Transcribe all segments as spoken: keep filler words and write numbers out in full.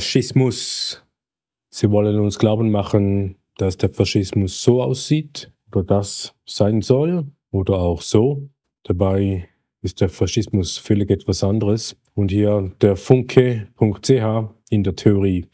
Faschismus. Sie wollen uns glauben machen, dass der Faschismus so aussieht oder das sein soll oder auch so. Dabei ist der Faschismus völlig etwas anderes. Und hier der Funke.ch in der Theorie.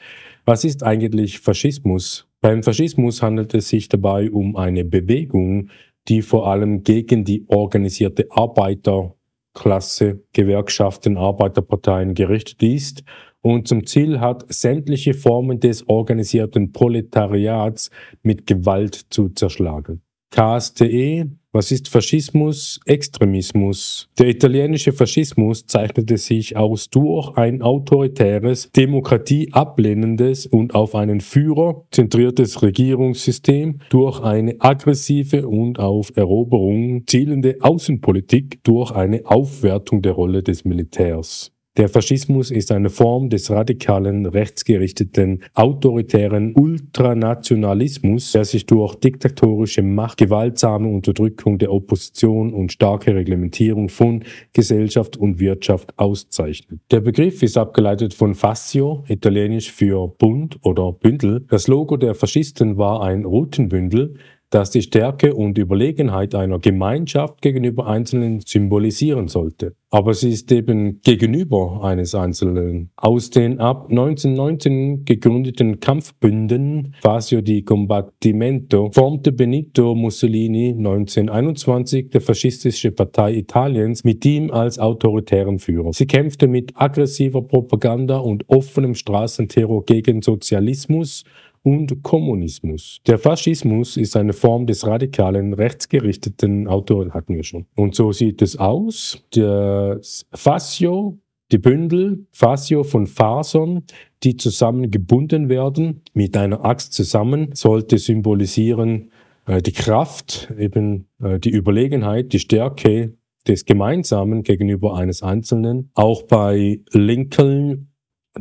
Was ist eigentlich Faschismus? Beim Faschismus handelt es sich dabei um eine Bewegung, die vor allem gegen die organisierte Arbeiterklasse, Gewerkschaften, Arbeiterparteien gerichtet ist und zum Ziel hat, sämtliche Formen des organisierten Proletariats mit Gewalt zu zerschlagen. K S T E. Was ist Faschismus? Extremismus. Der italienische Faschismus zeichnete sich aus durch ein autoritäres, demokratieablehnendes und auf einen Führer zentriertes Regierungssystem, durch eine aggressive und auf Eroberung zielende Außenpolitik, durch eine Aufwertung der Rolle des Militärs. Der Faschismus ist eine Form des radikalen, rechtsgerichteten, autoritären Ultranationalismus, der sich durch diktatorische Macht, gewaltsame Unterdrückung der Opposition und starke Reglementierung von Gesellschaft und Wirtschaft auszeichnet. Der Begriff ist abgeleitet von Fascio, italienisch für Bund oder Bündel. Das Logo der Faschisten war ein Rutenbündel, das die Stärke und Überlegenheit einer Gemeinschaft gegenüber Einzelnen symbolisieren sollte. Aber sie ist eben gegenüber eines Einzelnen. Aus den ab neunzehnhundertneunzehn gegründeten Kampfbünden Fascio di Combattimento formte Benito Mussolini neunzehnhunderteinundzwanzig die faschistische Partei Italiens mit ihm als autoritären Führer. Sie kämpfte mit aggressiver Propaganda und offenem Straßenterror gegen Sozialismus und Kommunismus. Der Faschismus ist eine Form des radikalen, rechtsgerichteten Autoren, hatten wir schon. Und so sieht es aus. Das Fascio, die Bündel, Fascio von Fasern, die zusammen gebunden werden, mit einer Axt zusammen, sollte symbolisieren äh, die Kraft, eben äh, die Überlegenheit, die Stärke des Gemeinsamen gegenüber eines Einzelnen. Auch bei Lincoln,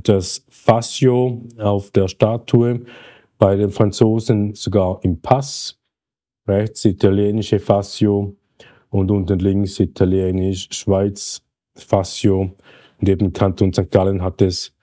das Fascio auf der Statue, bei den Franzosen sogar im Pass, rechts italienische Fascio und unten links italienisch Schweiz Fascio. Und eben Kanton Sankt Gallen hat es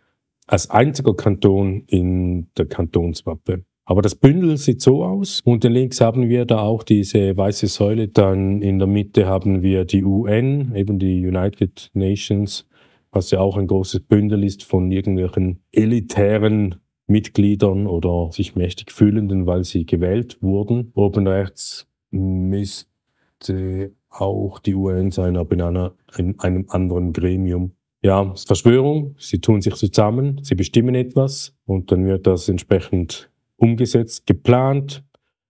als einziger Kanton in der Kantonsmappe. Aber das Bündel sieht so aus. Unten links haben wir da auch diese weiße Säule. Dann in der Mitte haben wir die U N, eben die United Nations, was ja auch ein großes Bündel ist von irgendwelchen elitären Mitgliedern oder sich mächtig fühlenden, weil sie gewählt wurden. Oben rechts müsste auch die U N sein, aber in, einer, in einem anderen Gremium. Ja, Verschwörung, sie tun sich zusammen, sie bestimmen etwas und dann wird das entsprechend umgesetzt, geplant,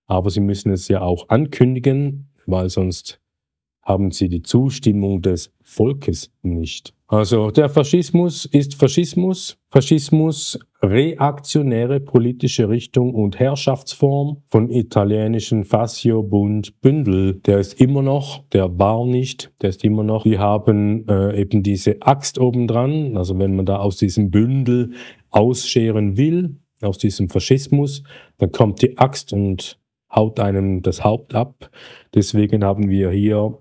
aber sie müssen es ja auch ankündigen, weil sonst haben sie die Zustimmung des Volkes nicht. Also der Faschismus ist Faschismus. Faschismus, reaktionäre politische Richtung und Herrschaftsform von italienischen Fascio, Bund, Bündel. Der ist immer noch, der war nicht, der ist immer noch. Die haben äh, eben diese Axt obendran. Also wenn man da aus diesem Bündel ausscheren will, aus diesem Faschismus, dann kommt die Axt und haut einem das Haupt ab. Deswegen haben wir hier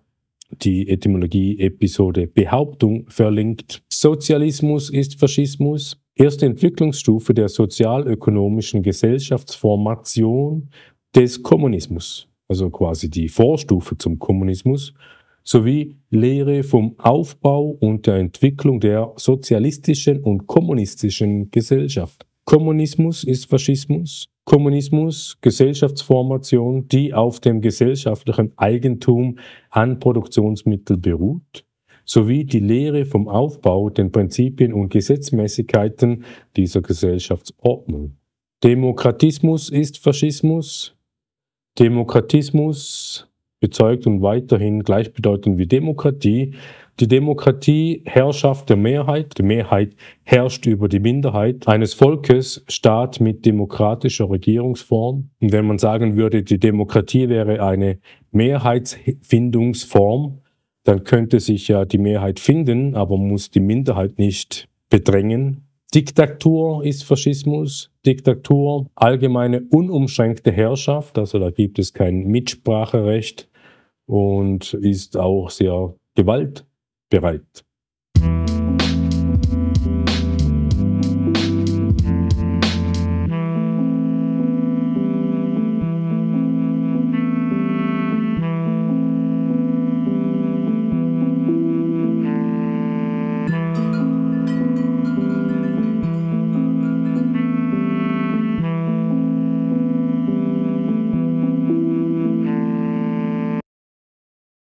die Etymologie-Episode Behauptung verlinkt. Sozialismus ist Faschismus. Erste Entwicklungsstufe der sozialökonomischen Gesellschaftsformation des Kommunismus, also quasi die Vorstufe zum Kommunismus, sowie Lehre vom Aufbau und der Entwicklung der sozialistischen und kommunistischen Gesellschaft. Kommunismus ist Faschismus. Kommunismus, Gesellschaftsformation, die auf dem gesellschaftlichen Eigentum an Produktionsmitteln beruht, sowie die Lehre vom Aufbau, den Prinzipien und Gesetzmäßigkeiten dieser Gesellschaftsordnung. Demokratismus ist Faschismus. Demokratismus bezeugt und weiterhin gleichbedeutend wie Demokratie. Die Demokratie, Herrschaft der Mehrheit, die Mehrheit herrscht über die Minderheit eines Volkes, Staat mit demokratischer Regierungsform. Und wenn man sagen würde, die Demokratie wäre eine Mehrheitsfindungsform, dann könnte sich ja die Mehrheit finden, aber muss die Minderheit nicht bedrängen. Diktatur ist Faschismus. Diktatur, allgemeine unumschränkte Herrschaft, also da gibt es kein Mitspracherecht und ist auch sehr gewaltbereit.